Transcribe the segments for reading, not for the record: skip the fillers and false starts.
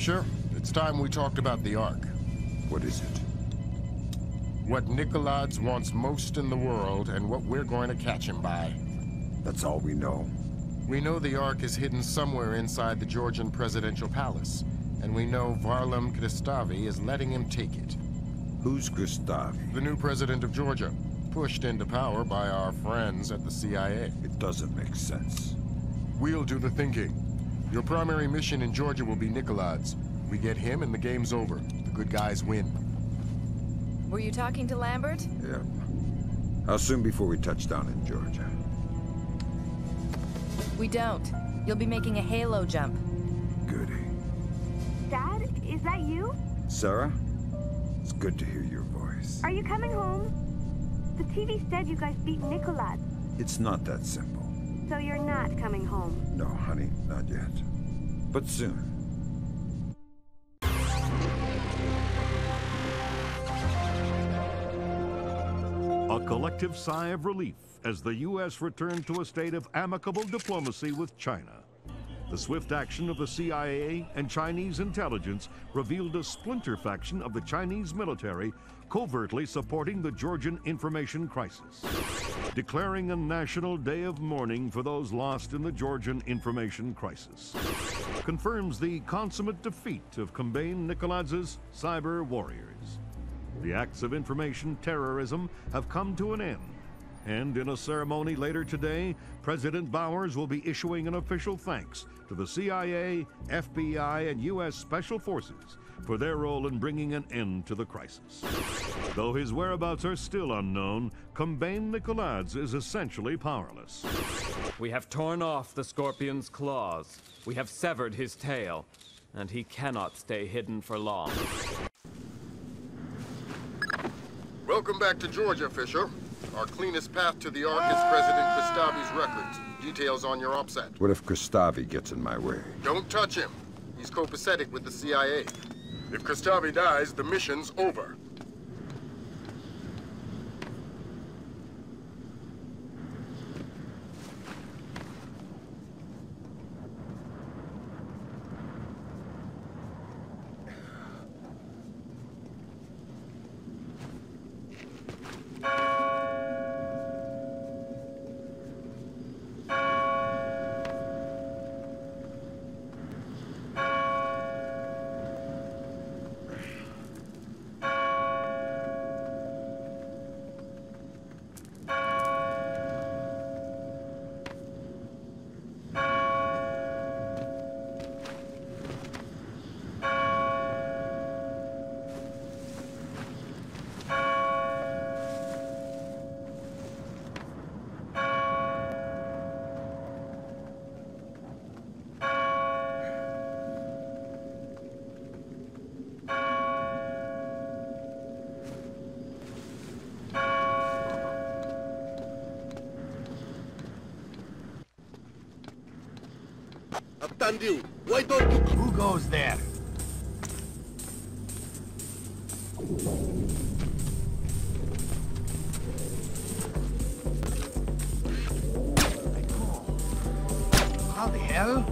Fisher, it's time we talked about the Ark. What is it? What Nikoladze wants most in the world, and what we're going to catch him by. That's all we know. We know the Ark is hidden somewhere inside the Georgian presidential palace, and we know Varlam Kristavi is letting him take it. Who's Kristavi? The new president of Georgia, pushed into power by our friends at the CIA. It doesn't make sense. We'll do the thinking. Your primary mission in Georgia will be Nikoladze. We get him and the game's over. The good guys win. Were you talking to Lambert? Yeah. How soon before we touch down in Georgia? We don't. You'll be making a halo jump. Goody. Dad, is that you? Sarah? It's good to hear your voice. Are you coming home? The TV said you guys beat Nikoladze. It's not that simple. So you're not coming home? No, honey, not yet. But soon. A collective sigh of relief as the U.S. returned to a state of amicable diplomacy with China. The swift action of the CIA and Chinese intelligence revealed a splinter faction of the Chinese military covertly supporting the Georgian information crisis, declaring a national day of mourning for those lost in the Georgian information crisis. Confirms the consummate defeat of Kombayn Nikoladze's cyber warriors. The acts of information terrorism have come to an end. And in a ceremony later today, President Bowers will be issuing an official thanks to the CIA, FBI, and U.S. Special Forces for their role in bringing an end to the crisis. Though his whereabouts are still unknown, Kombayn Nikoladze is essentially powerless. We have torn off the scorpion's claws. We have severed his tail. And he cannot stay hidden for long. Welcome back to Georgia, Fisher. Our cleanest path to the Ark is President Kustavi's records. Details on your Opsat. What if Kustavi gets in my way? Don't touch him. He's copacetic with the CIA. If Kustavi dies, the mission's over. Why don't you... Who goes there? How the hell?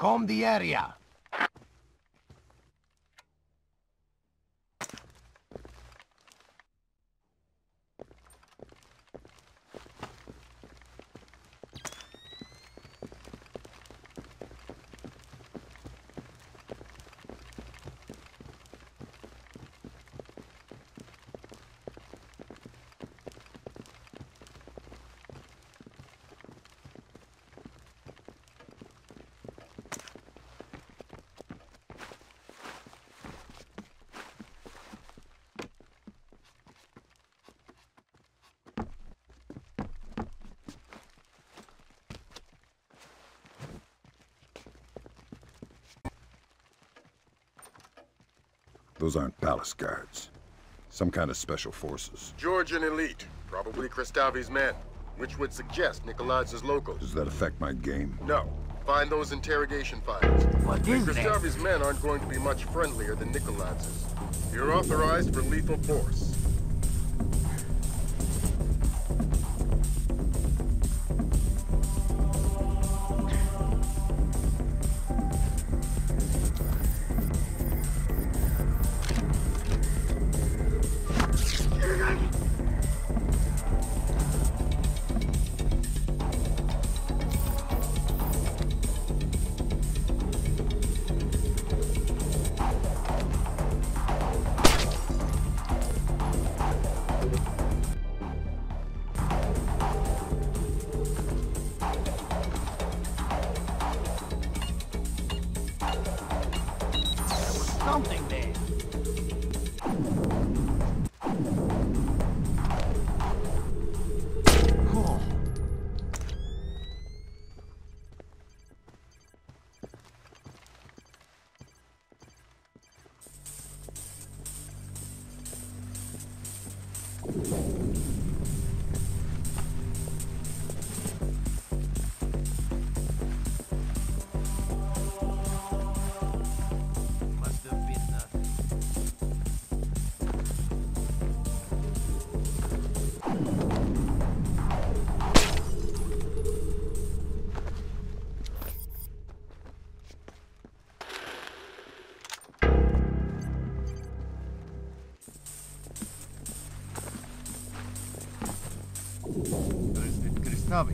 Comb the area. Those aren't palace guards. Some kind of special forces. Georgian elite. Probably Kristavi's men. Which would suggest Nikoladze's locals. Does that affect my game? No. Find those interrogation files. What is this? Kristavi's men aren't going to be much friendlier than Nikoladze's. You're authorized for lethal force.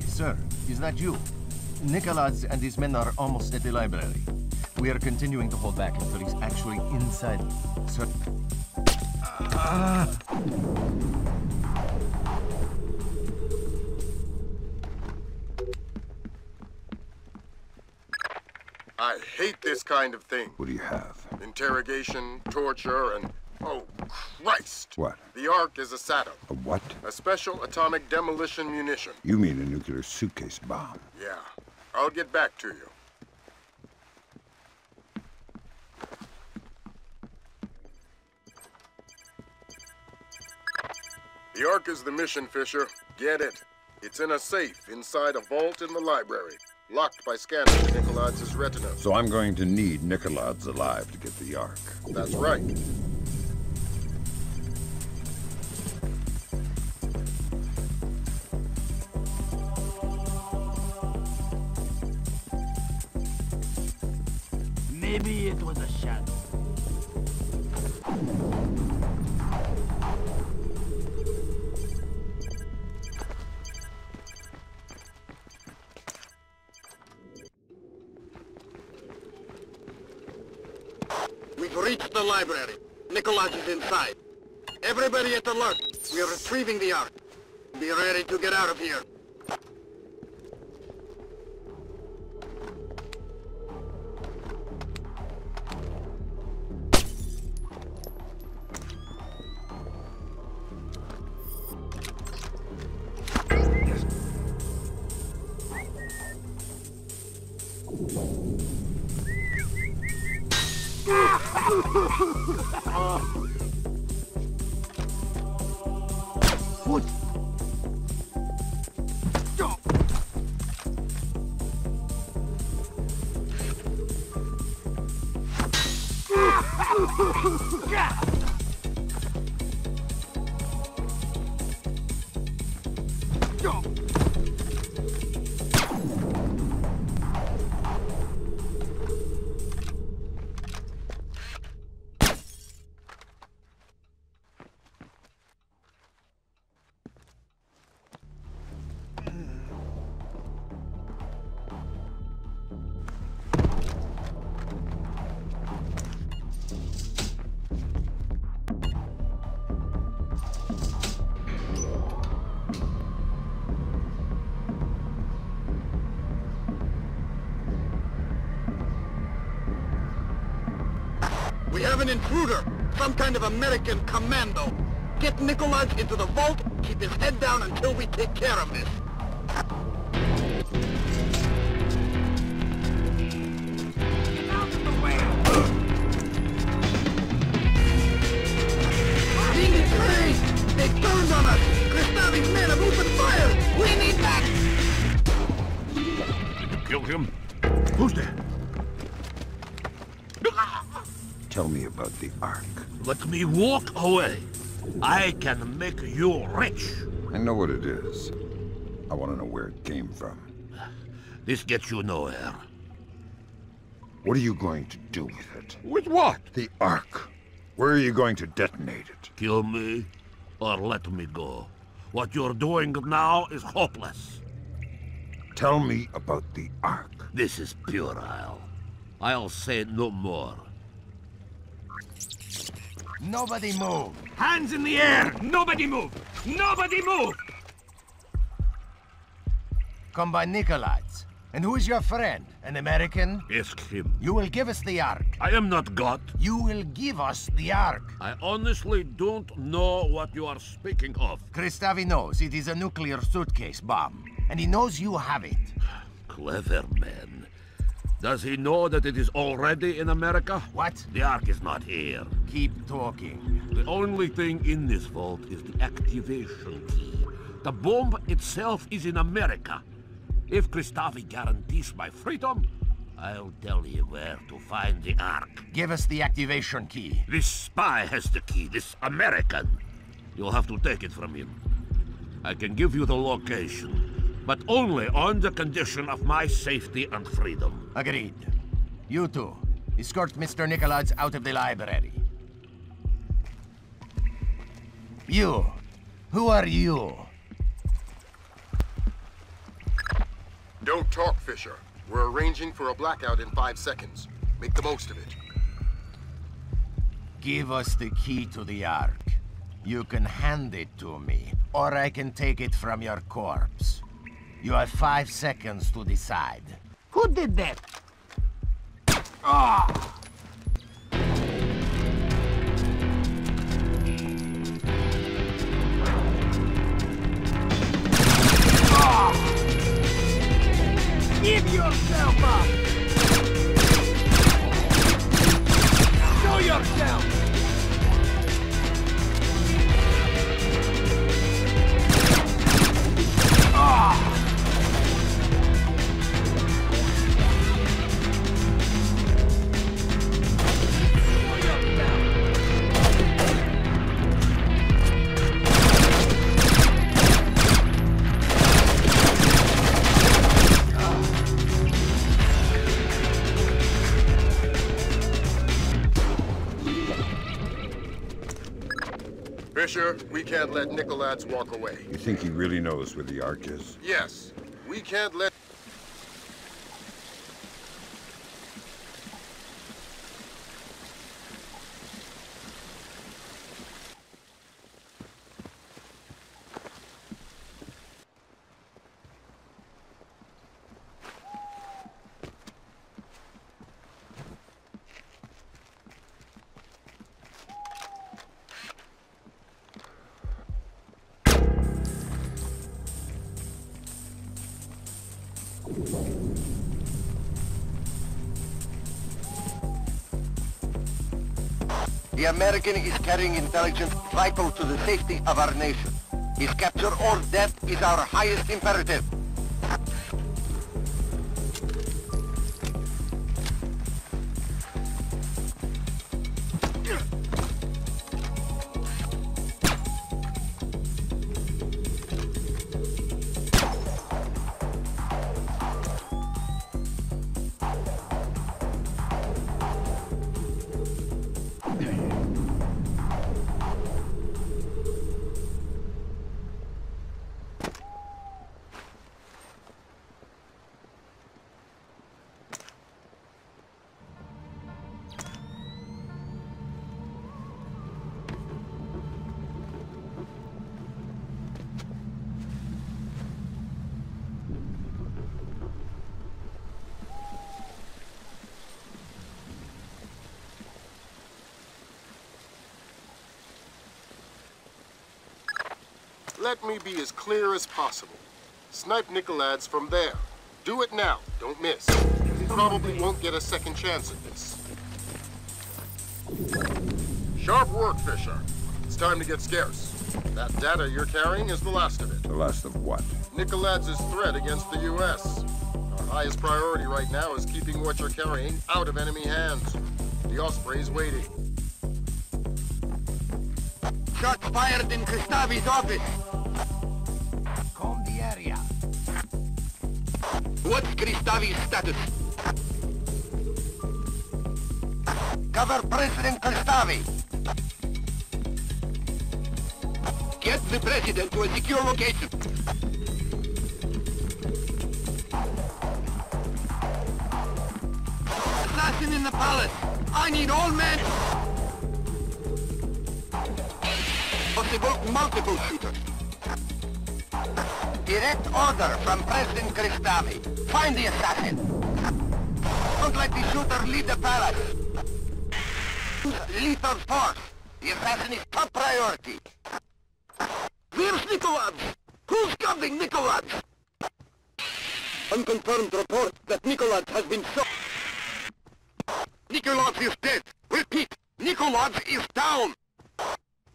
Sir, is that you? Nikoladze and his men are almost at the library. We are continuing to hold back until he's actually inside. Sir... I hate this kind of thing. What do you have? Interrogation, torture, and... Oh, Christ! What? The Ark is a SATO. A what? A special atomic demolition munition. You mean a nuclear suitcase bomb? Yeah. I'll get back to you. The Ark is the mission, Fisher. Get it. It's in a safe inside a vault in the library, locked by scanners to Nikoladze's retina. So I'm going to need Nikoladze alive to get the Ark. That's right. Maybe it was a shadow. We've reached the library. Nikoladze is inside. Everybody at alert. We are retrieving the Ark. Be ready to get out of here. We have an intruder, some kind of American commando. Get Nikoladze into the vault, keep his head down until we take care of this. They turned on us! Kristavi's men have opened fire! We need back! Did you kill him? Who's there? Tell me about the Ark. Let me walk away. I can make you rich. I know what it is. I want to know where it came from. This gets you nowhere. What are you going to do with it? With what? The Ark. Where are you going to detonate it? Kill me. Or let me go. What you're doing now is hopeless. Tell me about the Ark. This is puerile. I'll say no more. Nobody move! Hands in the air! Nobody move! Nobody move! Kombayn Nikoladze. And who is your friend? An American? Ask him. You will give us the Ark. I am not God. You will give us the Ark. I honestly don't know what you are speaking of. Kristavi knows it is a nuclear suitcase bomb, and he knows you have it. Clever man. Does he know that it is already in America? What? The Ark is not here. Keep talking. The only thing in this vault is the activation key. The bomb itself is in America. If Kristoffi guarantees my freedom, I'll tell you where to find the Ark. Give us the activation key. This spy has the key, this American. You'll have to take it from him. I can give you the location, but only on the condition of my safety and freedom. Agreed. You two, escort Mr. Nikoladze out of the library. You, who are you? Don't talk, Fisher. We're arranging for a blackout in 5 seconds. Make the most of it. Give us the key to the Ark. You can hand it to me, or I can take it from your corpse. You have 5 seconds to decide. Who did that? Ah! Give yourself up! Show yourself! Ah! Fisher, we can't let Nikoladze walk away. You think he really knows where the Ark is? Yes. We can't let... The American is carrying intelligence vital to the safety of our nation. His capture or death is our highest imperative. Let me be as clear as possible. Snipe Nikoladze from there. Do it now. Don't miss. You probably won't get a second chance at this. Sharp work, Fisher. It's time to get scarce. That data you're carrying is the last of it. The last of what? Nikoladze's threat against the U.S. Our highest priority right now is keeping what you're carrying out of enemy hands. The Osprey's waiting. Shot fired in Kristavi's office. Comb the area. What's Kristavi's status? Cover President Kristavi. Get the president to a secure location. Assassin in the palace. I need all men. Possible multiple shooter. Direct order from President Kristavi. Find the assassin. Don't let the shooter leave the palace. Lethal force. The assassin is top priority. Where's Nikoladze? Who's covering Nikoladze? Unconfirmed report that Nikoladze has been shot. Nikoladze is dead. Repeat, Nikoladze is down.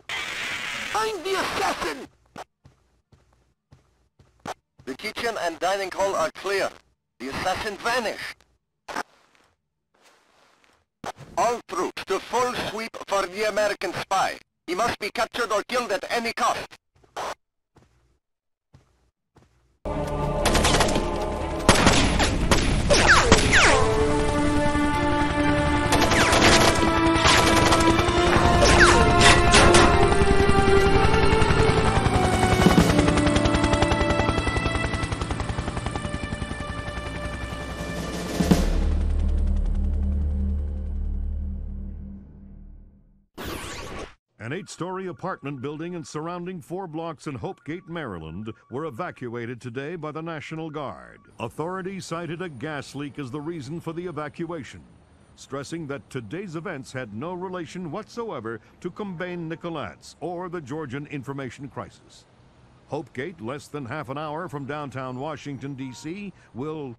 Find the assassin! The kitchen and dining hall are clear. The assassin vanished. All troops to full sweep for the American spy. He must be captured or killed at any cost. An 8-story apartment building and surrounding 4 blocks in Hopegate, Maryland, were evacuated today by the National Guard. Authorities cited a gas leak as the reason for the evacuation, stressing that today's events had no relation whatsoever to Kombayn Nikoladze or the Georgian information crisis. Hopegate, less than half an hour from downtown Washington, D.C., will...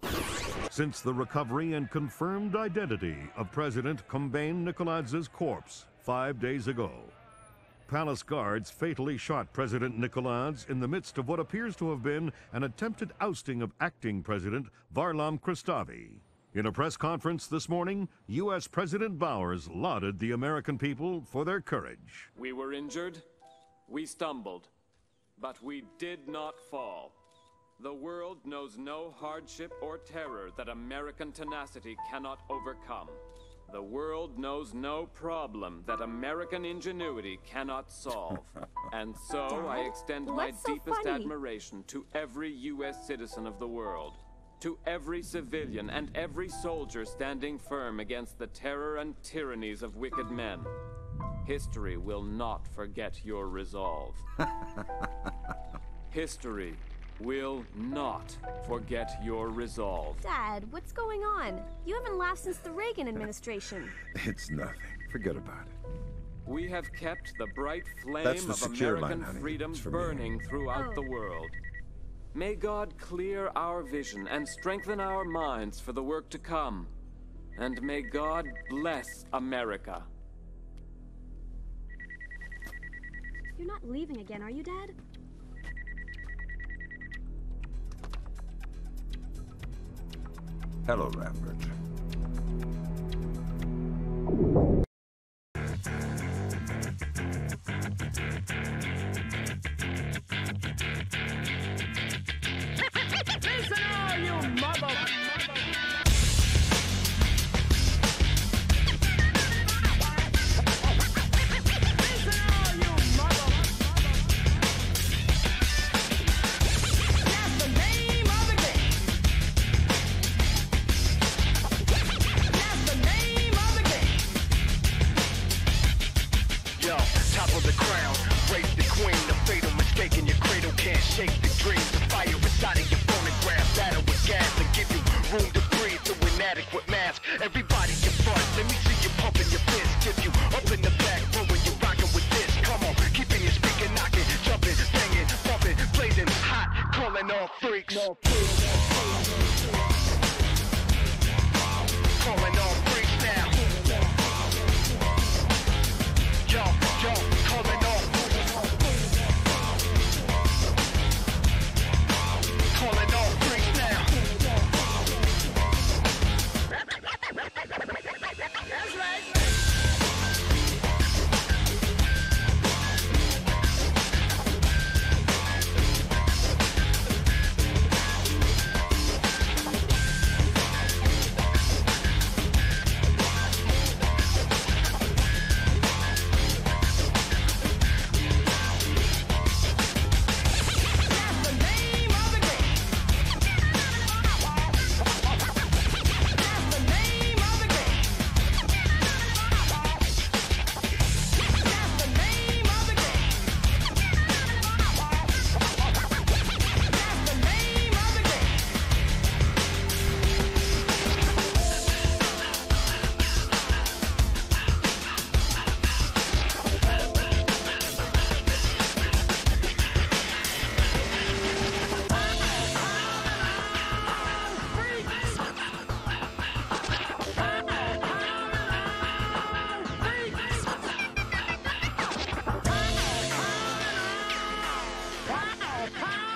Since the recovery and confirmed identity of President Kombayn Nikoladze's corpse 5 days ago. Palace guards fatally shot President Nikoladze in the midst of what appears to have been an attempted ousting of acting president Varlam Kristavi. In a press conference this morning, U.S. President Bowers lauded the American people for their courage. We were injured, we stumbled, but we did not fall. The world knows no hardship or terror that American tenacity cannot overcome. The world knows no problem that American ingenuity cannot solve. And so I extend my deepest admiration to every U.S. citizen of the world, to every civilian and every soldier standing firm against the terror and tyrannies of wicked men. History will not forget your resolve. History will not forget your resolve. Dad, what's going on? You haven't laughed since the Reagan administration. It's nothing. Forget about it. We have kept the bright flame of American freedom burning throughout the world. May God clear our vision and strengthen our minds for the work to come. And may God bless America. You're not leaving again, are you, Dad? Hello, Lambert. Listen all, you mother... No. Calling all freaks now. Yo, calling all. Calling all freaks now. That's right. Ha!